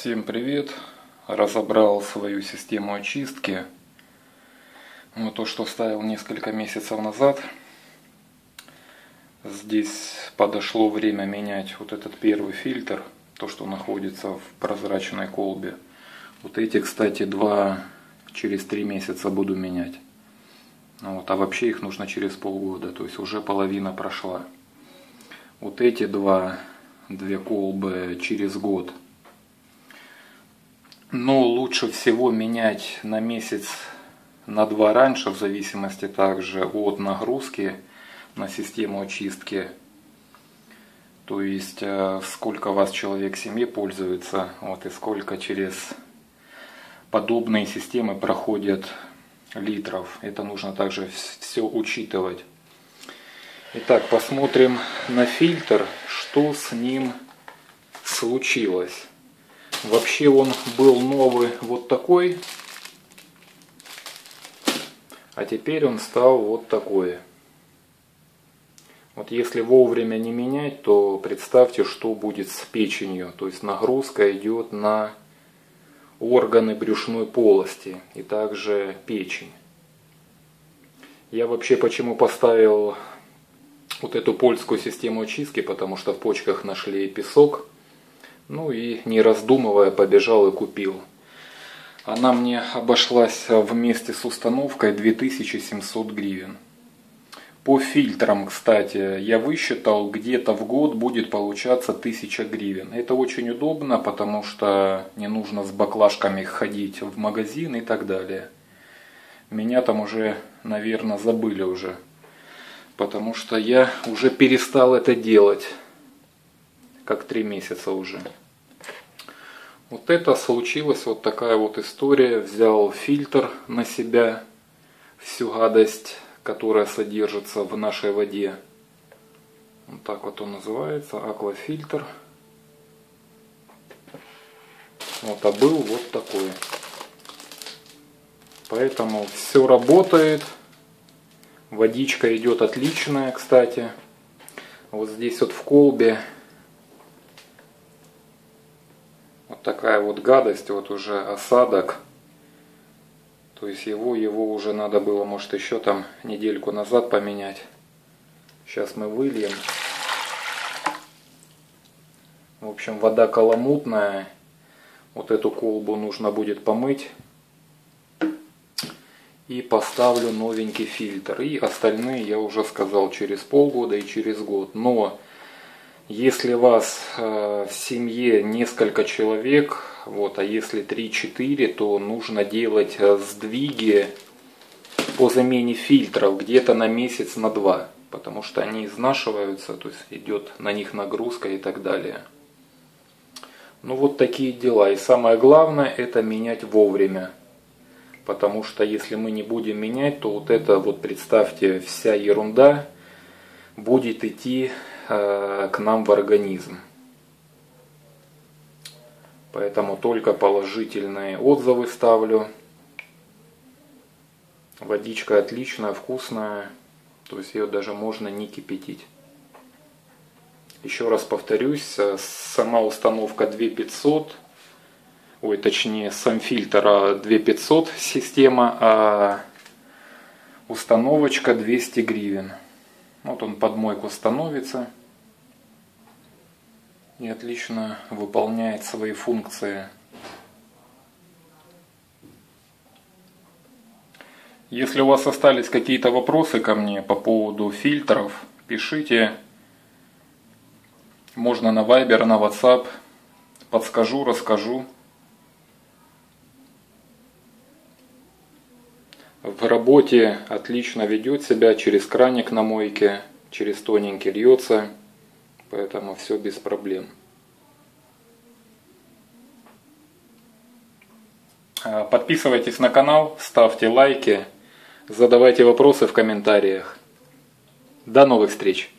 Всем привет! Разобрал свою систему очистки. Вот то, что ставил несколько месяцев назад. Здесь подошло время менять вот этот первый фильтр, то, что находится в прозрачной колбе. Вот эти, кстати, два через 3 месяца буду менять. Вот, а вообще их нужно через полгода, то есть уже половина прошла. Вот эти две колбы через год. Но лучше всего менять на месяц, на 2 раньше, в зависимости также от нагрузки на систему очистки. То есть сколько вас человек в семье пользуется, вот, и сколько через подобные системы проходят литров. Это нужно также все учитывать. Итак, посмотрим на фильтр, что с ним случилось. Вообще он был новый вот такой, а теперь он стал вот такой. Вот если вовремя не менять, то представьте, что будет с печенью. То есть нагрузка идет на органы брюшной полости и также печень. Я вообще почему поставил вот эту польскую систему очистки, потому что в почках нашли песок. Ну и не раздумывая побежал и купил. Она мне обошлась вместе с установкой 2700 гривен. По фильтрам, кстати, я высчитал, где-то в год будет получаться 1000 гривен. Это очень удобно, потому что не нужно с баклажками ходить в магазин и так далее. Меня там уже, наверное, забыли уже. Потому что я уже перестал это делать. Как 3 месяца уже. Вот это случилось, вот такая вот история. Взял фильтр на себя, всю гадость, которая содержится в нашей воде. Вот так вот он называется, аквафильтр. Вот, а был вот такой. Поэтому все работает. Водичка идет отличная, кстати. Вот здесь вот в колбе вот такая вот гадость, вот уже осадок. То есть его уже надо было, может, еще там недельку назад поменять. Сейчас мы выльем. В общем, вода каламутная. Вот эту колбу нужно будет помыть. И поставлю новенький фильтр. И остальные, я уже сказал, через полгода и через год. Но если вас в семье несколько человек, вот, а если 3-4, то нужно делать сдвиги по замене фильтров где-то на месяц, на 2. Потому что они изнашиваются, то есть идет на них нагрузка и так далее. Ну вот такие дела. И самое главное, это менять вовремя. Потому что если мы не будем менять, то вот это, вот представьте, вся ерунда будет идти к нам в организм. Поэтому только положительные отзывы ставлю. Водичка отличная, вкусная. То есть ее даже можно не кипятить. Еще раз повторюсь, сама установка 2500. Ой, точнее, сам фильтр 2500 система, а установочка 200 гривен. Вот он под мойку становится и отлично выполняет свои функции. Если у вас остались какие-то вопросы ко мне по поводу фильтров, пишите. Можно на Viber, на WhatsApp. Подскажу, расскажу. В работе отлично ведет себя, через краник на мойке, через тоненький льется, поэтому все без проблем. Подписывайтесь на канал, ставьте лайки, задавайте вопросы в комментариях. До новых встреч!